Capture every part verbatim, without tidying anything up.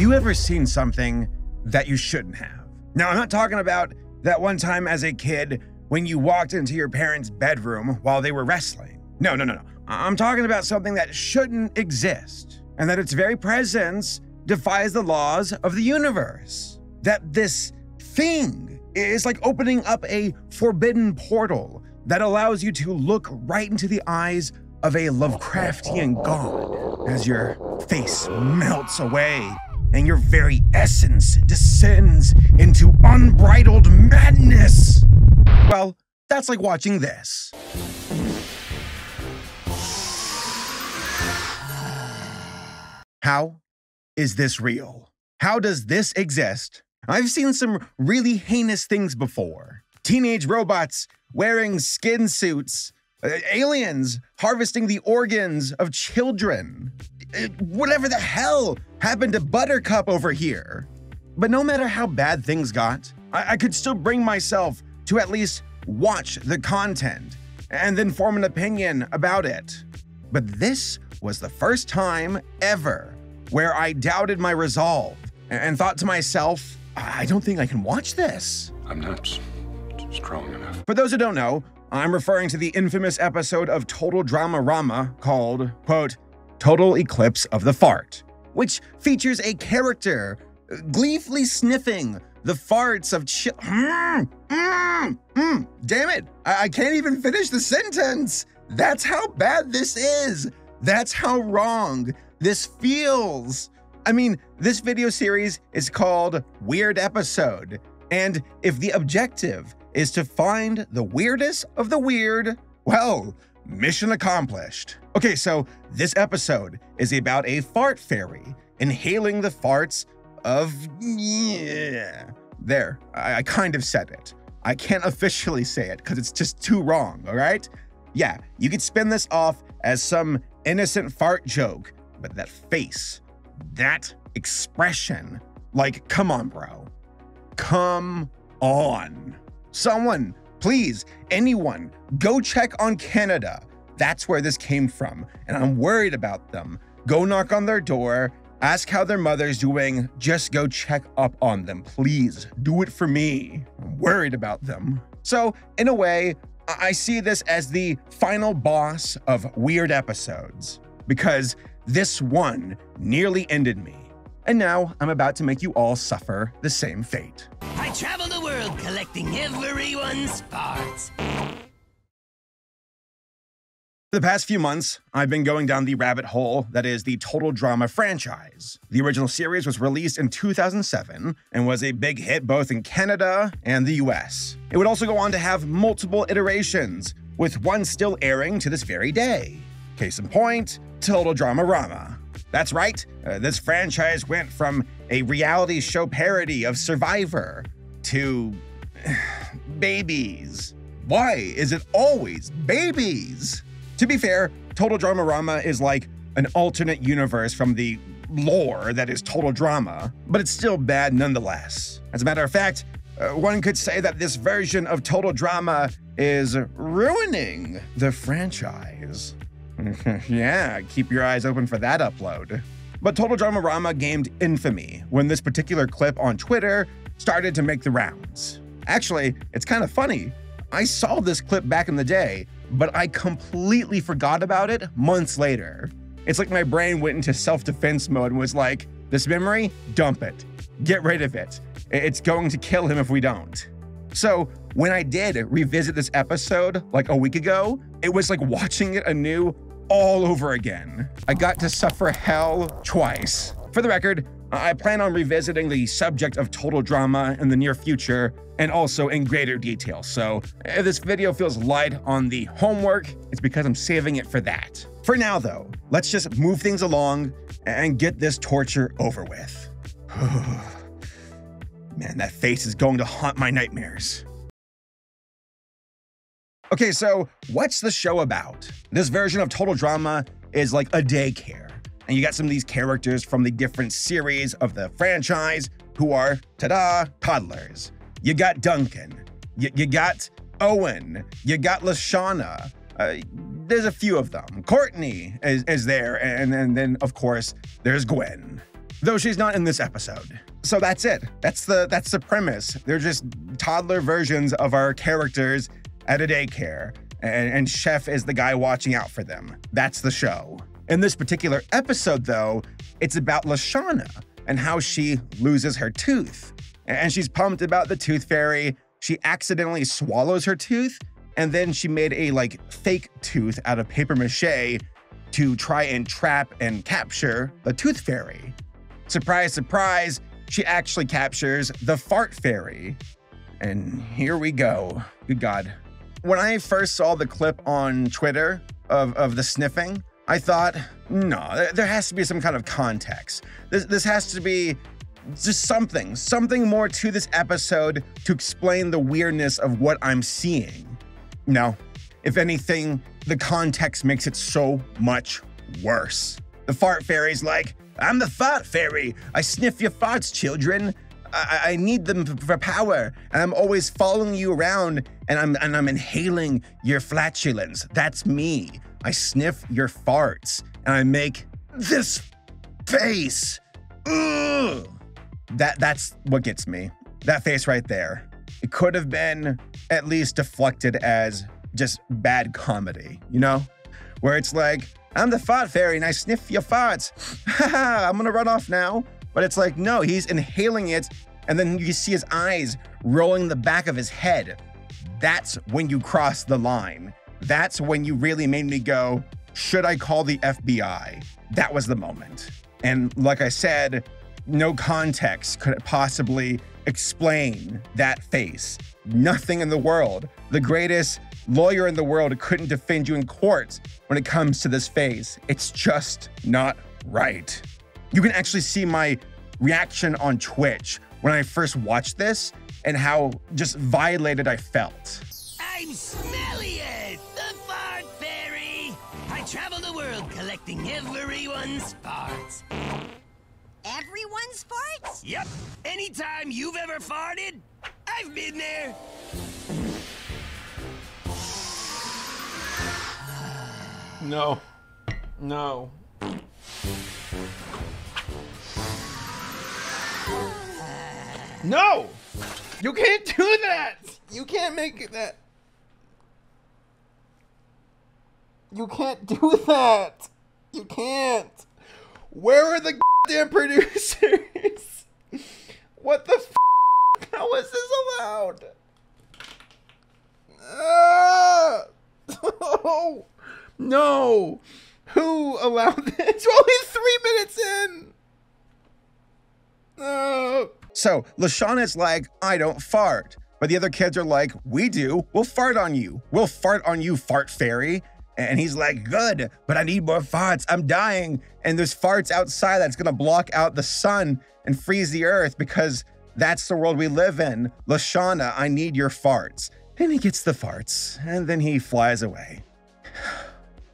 Have you ever seen something that you shouldn't have? Now, I'm not talking about that one time as a kid when you walked into your parents' bedroom while they were wrestling. No, no, no, no. I'm talking about something that shouldn't exist, and that its very presence defies the laws of the universe. That this thing is like opening up a forbidden portal that allows you to look right into the eyes of a Lovecraftian god as your face melts away and your very essence descends into unbridled madness. Well, that's like watching this. How is this real? How does this exist? I've seen some really heinous things before. Teenage robots wearing skin suits, aliens harvesting the organs of children, whatever the hell happened to Buttercup over here. But no matter how bad things got, I, I could still bring myself to at least watch the content and then form an opinion about it. But this was the first time ever where I doubted my resolve and thought to myself, I don't think I can watch this. I'm not strong enough. For those who don't know, I'm referring to the infamous episode of Total Dramarama called, quote, Total Eclipse of the Fart, which features a character gleefully sniffing the farts of ch- mm, mm, mm. Damn it, I, I can't even finish the sentence. That's how bad this is. That's how wrong this feels. I mean, this video series is called Weird Episode, and if the objective is to find the weirdest of the weird, well, mission accomplished. Okay, so this episode is about a fart fairy inhaling the farts of, yeah. There, I, I kind of said it. I can't officially say it because it's just too wrong, all right? Yeah, you could spin this off as some innocent fart joke, but that face, that expression, like, come on, bro. Come on. Someone, please, anyone, go check on Canada. That's where this came from, and I'm worried about them. Go knock on their door, ask how their mother's doing, just go check up on them, please. Do it for me. I'm worried about them. So, in a way, I see this as the final boss of Weird Episodes, because this one nearly ended me. And now I'm about to make you all suffer the same fate. I travel the world collecting everyone's farts. For the past few months, I've been going down the rabbit hole that is the Total Drama franchise. The original series was released in two thousand seven and was a big hit both in Canada and the U S. It would also go on to have multiple iterations, with one still airing to this very day. Case in point, Total Dramarama. That's right, uh, this franchise went from a reality show parody of Survivor to babies. Why is it always babies? To be fair, Total Dramarama is like an alternate universe from the lore that is Total Drama, but it's still bad nonetheless. As a matter of fact, uh, one could say that this version of Total Drama is ruining the franchise. Yeah, keep your eyes open for that upload. But Total Dramarama gained infamy when this particular clip on Twitter started to make the rounds. Actually, it's kind of funny. I saw this clip back in the day, but I completely forgot about it months later. It's like my brain went into self-defense mode and was like, this memory, dump it. Get rid of it. It's going to kill him if we don't. So when I did revisit this episode like a week ago, it was like watching it anew all over again. I got to suffer hell twice. For the record, I plan on revisiting the subject of Total Drama in the near future and also in greater detail. So if this video feels light on the homework, it's because I'm saving it for that. For now though, let's just move things along and get this torture over with. Man, that face is going to haunt my nightmares. Okay, so what's the show about? This version of Total Drama is like a daycare, and you got some of these characters from the different series of the franchise who are, ta-da, toddlers. You got Duncan, you, you got Owen, you got Lashana, uh, there's a few of them. Courtney is, is there, and, and then, of course, there's Gwen. though she's not in this episode. So that's it. That's the that's the premise. They're just toddler versions of our characters at a daycare, and, and Chef is the guy watching out for them. That's the show. In this particular episode, though, it's about Lashana and how she loses her tooth. And she's pumped about the tooth fairy. She accidentally swallows her tooth, and then she made a like fake tooth out of paper mache to try and trap and capture the tooth fairy. Surprise, surprise, she actually captures the fart fairy. And here we go. Good God. When I first saw the clip on Twitter of, of the sniffing, I thought, no, there has to be some kind of context. This, this has to be just something, something more to this episode to explain the weirdness of what I'm seeing. No, if anything, the context makes it so much worse. The fart fairy's like, I'm the fart fairy. I sniff your farts, children. I, I need them for power, and I'm always following you around, and I'm and I'm inhaling your flatulence. That's me. I sniff your farts, and I make this face. Ugh. That that's what gets me. That face right there. It could have been at least deflected as just bad comedy, you know? Where it's like, I'm the fart fairy and I sniff your farts. Haha, I'm gonna run off now. But it's like, no, he's inhaling it, and then you see his eyes rolling the back of his head. That's when you cross the line. That's when you really made me go, should I call the F B I? That was the moment. And like I said, no context could possibly explain that face. Nothing in the world. The greatest lawyer in the world couldn't defend you in court when it comes to this face. It's just not right. You can actually see my reaction on Twitch when I first watched this and how just violated I felt. I'm Smelly Ed, the fart fairy. I travel the world collecting everyone's farts. Everyone's farts? Yep. Anytime you've ever farted, I've been there. No. No. No! You can't do that! You can't make that. You can't do that. You can't. Where are the damn producers? What the f? How is this allowed? Uh, oh. No! Who allowed this? It's only three minutes in! No! So, Lashana's like, I don't fart. But the other kids are like, we do. We'll fart on you. We'll fart on you, fart fairy. And he's like, good, but I need more farts. I'm dying. And there's farts outside that's gonna block out the sun and freeze the earth because that's the world we live in. Lashana, I need your farts. And he gets the farts. And then he flies away.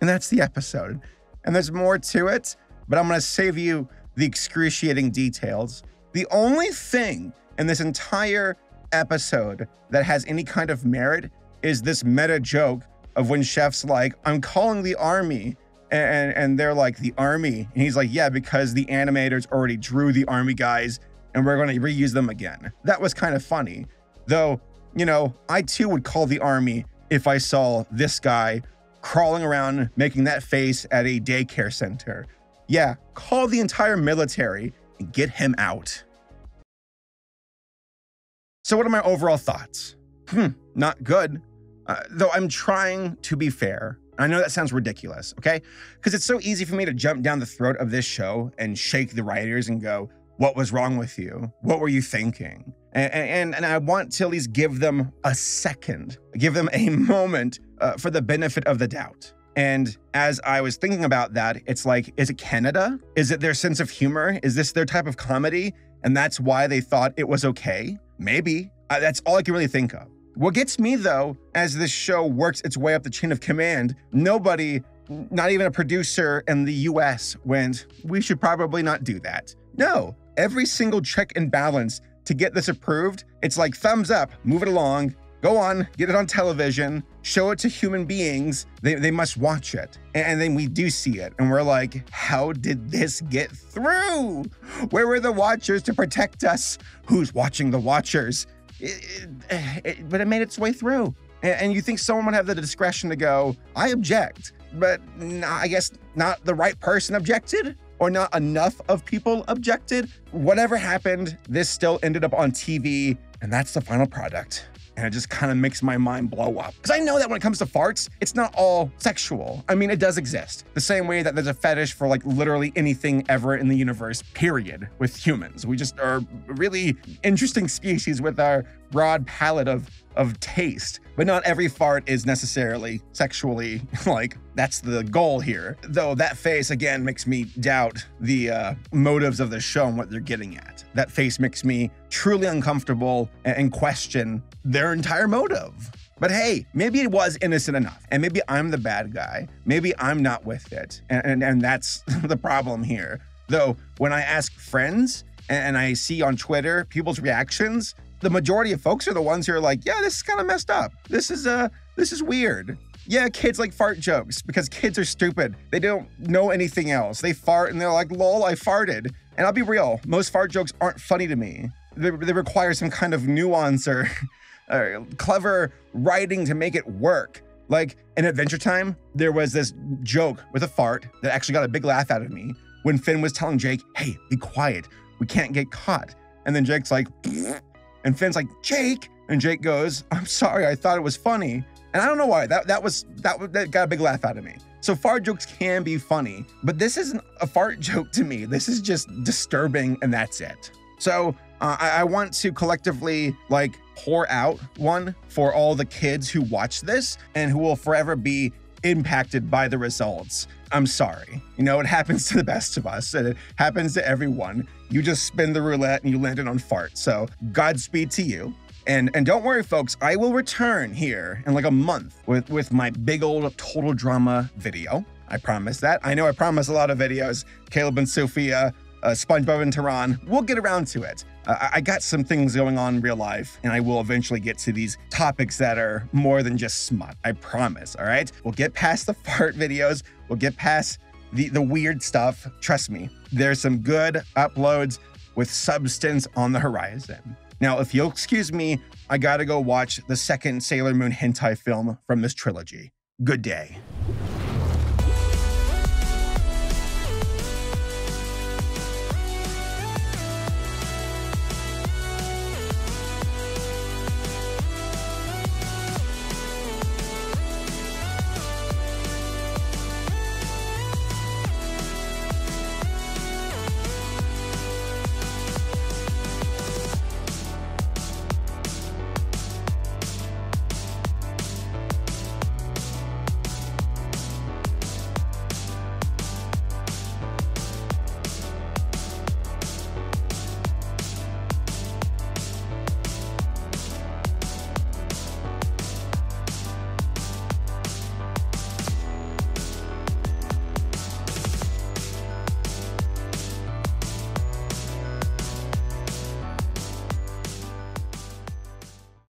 And that's the episode. And there's more to it, but I'm gonna save you the excruciating details. The only thing in this entire episode that has any kind of merit is this meta joke of when Chef's like, I'm calling the army. And, and they're like, the army? And he's like, yeah, because the animators already drew the army guys and we're gonna reuse them again. That was kind of funny. Though, you know, I too would call the army if I saw this guy crawling around, making that face at a daycare center. Yeah, call the entire military and get him out. So what are my overall thoughts? Hmm, not good. Uh, though I'm trying to be fair. I know that sounds ridiculous, okay? Because it's so easy for me to jump down the throat of this show and shake the writers and go, what was wrong with you? What were you thinking? And, and, and I want to at least give them a second, give them a moment Uh, for the benefit of the doubt. And as I was thinking about that, it's like, is it Canada? Is it their sense of humor? Is this their type of comedy? And that's why they thought it was okay? Maybe. Uh, that's all I can really think of. What gets me though, as this show works its way up the chain of command, nobody, not even a producer in the U S went, we should probably not do that. No, every single check and balance to get this approved, it's like thumbs up, move it along, go on, get it on television, show it to human beings, they, they must watch it. And then we do see it, and we're like, how did this get through? Where were the watchers to protect us? Who's watching the watchers? It, it, it, but it made its way through. And, and you think someone would have the discretion to go, I object, but no, I guess not the right person objected, or not enough of people objected. Whatever happened, this still ended up on T V, and that's the final product. And it just kind of makes my mind blow up. Because I know that when it comes to farts, it's not all sexual. I mean, it does exist. The same way that there's a fetish for like literally anything ever in the universe, period, with humans. We just are really interesting species with our broad palette of, of taste. But not every fart is necessarily sexually, like, that's the goal here. Though that face, again, makes me doubt the uh, motives of the show and what they're getting at. That face makes me truly uncomfortable and question their entire motive. But hey, maybe it was innocent enough, and maybe I'm the bad guy. Maybe I'm not with it, and, and, and that's the problem here. Though, when I ask friends, and I see on Twitter people's reactions, the majority of folks are the ones who are like, yeah, this is kind of messed up. This is, uh, this is weird. Yeah, kids like fart jokes because kids are stupid. They don't know anything else. They fart and they're like, lol, I farted. And I'll be real, most fart jokes aren't funny to me. They, they require some kind of nuance or, or clever writing to make it work. Like in Adventure Time, there was this joke with a fart that actually got a big laugh out of me when Finn was telling Jake, hey, be quiet, we can't get caught. And then Jake's like, pfft. And Finn's like, Jake. And Jake goes, I'm sorry, I thought it was funny. And I don't know why, that, that, was, that, that got a big laugh out of me. So fart jokes can be funny, but this isn't a fart joke to me. This is just disturbing, and that's it. So uh, I, I want to collectively like pour out one for all the kids who watch this and who will forever be impacted by the results. I'm sorry. You know, it happens to the best of us, and it happens to everyone. You just spin the roulette and you landed on fart. So Godspeed to you. And and don't worry, folks, I will return here in like a month with, with my big old Total Drama video. I promise that. I know I promise a lot of videos. Caleb and Sophia, uh, SpongeBob and Taran, we'll get around to it. Uh, I got some things going on in real life, and I will eventually get to these topics that are more than just smut. I promise, all right? We'll get past the fart videos. We'll get past the, the weird stuff. Trust me, there's some good uploads with substance on the horizon. Now, if you'll excuse me, I gotta go watch the second Sailor Moon hentai film from this trilogy. Good day.